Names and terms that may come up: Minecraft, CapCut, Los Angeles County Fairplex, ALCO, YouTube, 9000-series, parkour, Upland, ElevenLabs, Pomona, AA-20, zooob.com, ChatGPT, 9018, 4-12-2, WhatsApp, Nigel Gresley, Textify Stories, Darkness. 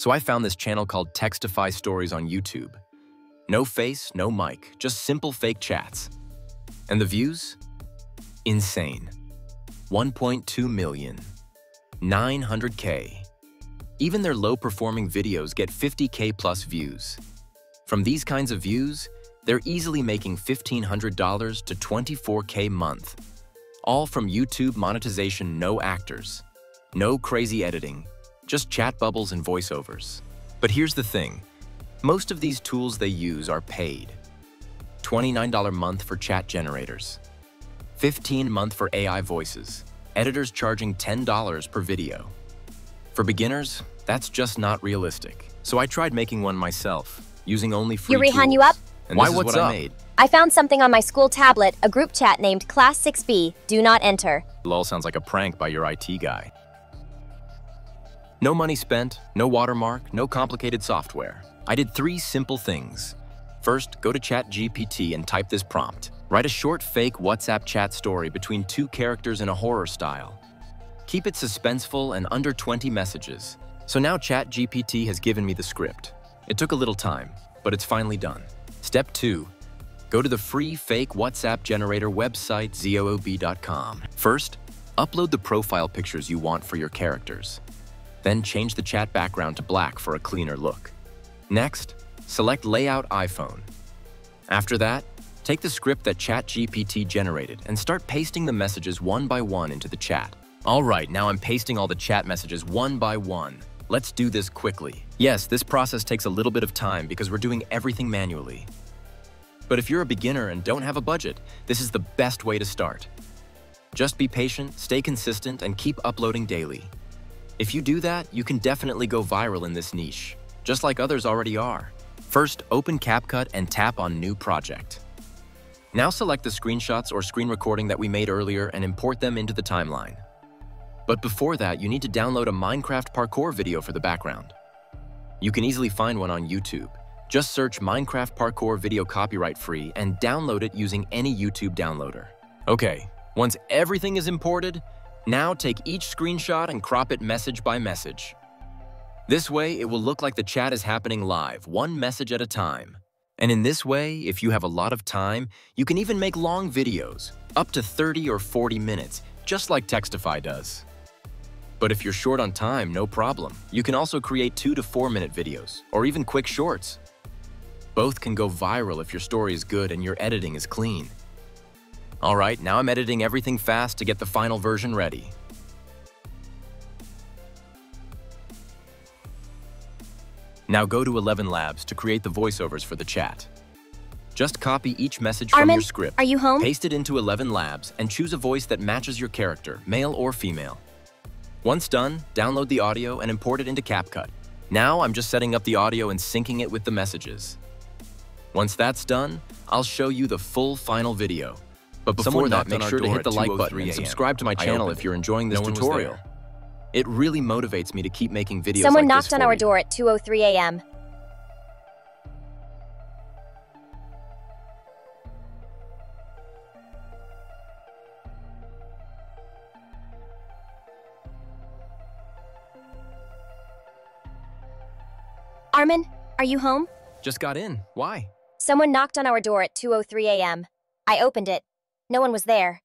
So I found this channel called Textify Stories on YouTube. No face, no mic, just simple fake chats. And the views? Insane. 1.2 million. 900K. Even their low-performing videos get 50K plus views. From these kinds of views, they're easily making $1,500 to $24K a month. All from YouTube monetization, no actors, no crazy editing, just chat bubbles and voiceovers. But here's the thing, most of these tools they use are paid. $29 a month for chat generators, $15 a month for AI voices, editors charging $10 per video. For beginners, that's just not realistic. So I tried making one myself, using only free tools. Yurihan, you up? And why, what's up? I found something on my school tablet, a group chat named Class 6B, do not enter. Lol, sounds like a prank by your IT guy. No money spent, no watermark, no complicated software. I did three simple things. First, go to ChatGPT and type this prompt. Write a short fake WhatsApp chat story between two characters in a horror style. Keep it suspenseful and under 20 messages. So now ChatGPT has given me the script. It took a little time, but it's finally done. Step 2. Go to the free fake WhatsApp generator website, zooob.com. First, upload the profile pictures you want for your characters. Then change the chat background to black for a cleaner look. Next, select Layout iPhone. After that, take the script that ChatGPT generated and start pasting the messages one by one into the chat. All right, now I'm pasting all the chat messages one by one. Let's do this quickly. Yes, this process takes a little bit of time because we're doing everything manually. But if you're a beginner and don't have a budget, this is the best way to start. Just be patient, stay consistent, and keep uploading daily. If you do that, you can definitely go viral in this niche, just like others already are. First, open CapCut and tap on New Project. Now select the screenshots or screen recording that we made earlier and import them into the timeline. But before that, you need to download a Minecraft parkour video for the background. You can easily find one on YouTube. Just search Minecraft parkour video copyright free and download it using any YouTube downloader. Okay, once everything is imported, now take each screenshot and crop it message by message. This way, it will look like the chat is happening live, one message at a time. And in this way, if you have a lot of time, you can even make long videos, up to 30 or 40 minutes, just like Textify does. But if you're short on time, no problem. You can also create 2 to 4 minute videos, or even quick shorts. Both can go viral if your story is good and your editing is clean. All right, now I'm editing everything fast to get the final version ready. Now go to ElevenLabs to create the voiceovers for the chat. Just copy each message from your script, are you home? Paste it into ElevenLabs, and choose a voice that matches your character, male or female. Once done, download the audio and import it into CapCut. Now I'm just setting up the audio and syncing it with the messages. Once that's done, I'll show you the full final video. But before that, make sure to hit the like button and subscribe to my channel if you're enjoying this tutorial. It really motivates me to keep making videos like this for you. Someone knocked on our door at 2:03 a.m. Armin, are you home? Just got in. Why? Someone knocked on our door at 2:03 a.m. I opened it. No one was there.